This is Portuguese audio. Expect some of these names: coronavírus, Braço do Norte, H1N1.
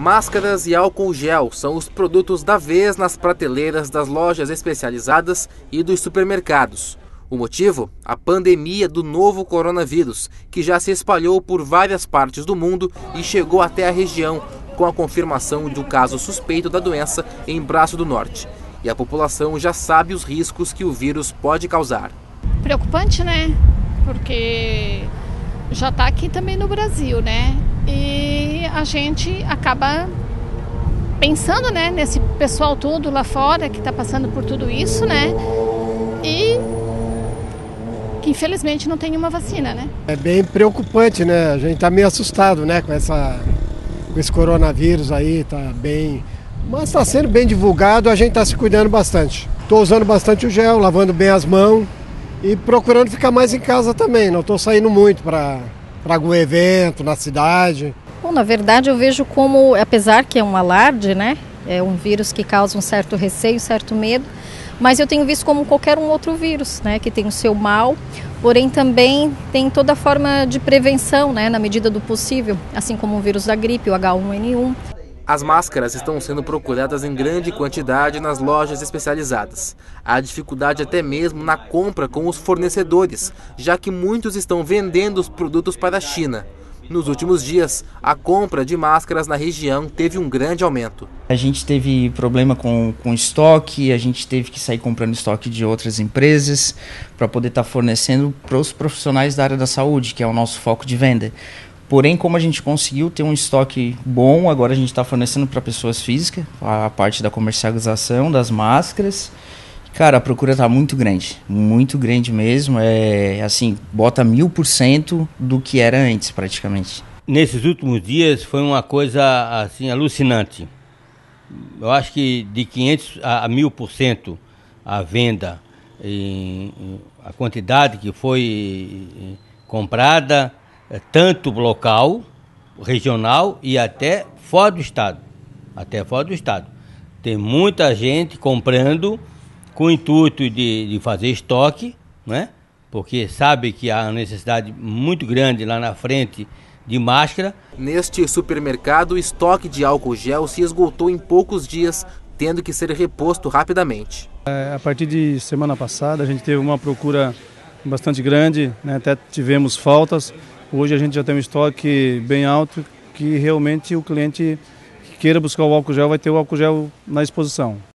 Máscaras e álcool gel são os produtos da vez nas prateleiras das lojas especializadas e dos supermercados. O motivo? A pandemia do novo coronavírus, que já se espalhou por várias partes do mundo e chegou até a região, com a confirmação do caso suspeito da doença em Braço do Norte. E a população já sabe os riscos que o vírus pode causar. Preocupante, né? Porque já está aqui também no Brasil, né? E a gente acaba pensando, né, nesse pessoal todo lá fora que está passando por tudo isso, né? E que infelizmente não tem uma vacina, né? É bem preocupante, né? A gente está meio assustado, né, com esse coronavírus aí, tá bem, mas está sendo bem divulgado, a gente está se cuidando bastante. Estou usando bastante o gel, lavando bem as mãos e procurando ficar mais em casa também, não estou saindo muito para algum evento na cidade. Bom, na verdade eu vejo como, apesar que é um alarde, né, é um vírus que causa um certo receio, um certo medo, mas eu tenho visto como qualquer um outro vírus, né, que tem o seu mal, porém também tem toda a forma de prevenção, né, na medida do possível, assim como o vírus da gripe, o H1N1. As máscaras estão sendo procuradas em grande quantidade nas lojas especializadas. Há dificuldade até mesmo na compra com os fornecedores, já que muitos estão vendendo os produtos para a China. Nos últimos dias, a compra de máscaras na região teve um grande aumento. A gente teve problema com estoque, a gente teve que sair comprando estoque de outras empresas para poder estar fornecendo para os profissionais da área da saúde, que é o nosso foco de venda. Porém, como a gente conseguiu ter um estoque bom, agora a gente está fornecendo para pessoas físicas, a parte da comercialização das máscaras. Cara, a procura está muito grande mesmo, é assim, bota 1000% do que era antes praticamente. Nesses últimos dias foi uma coisa assim alucinante, eu acho que de 500% a 1000% a venda, e a quantidade que foi comprada, tanto local, regional e até fora do estado. Até fora do estado. Tem muita gente comprando com o intuito de fazer estoque, né? Porque sabe que há uma necessidade muito grande lá na frente de máscara. Neste supermercado, o estoque de álcool gel se esgotou em poucos dias, tendo que ser reposto rapidamente. A partir de semana passada, a gente teve uma procura bastante grande, né? Até tivemos faltas. Hoje a gente já tem um estoque bem alto, que realmente o cliente que queira buscar o álcool gel vai ter o álcool gel na exposição.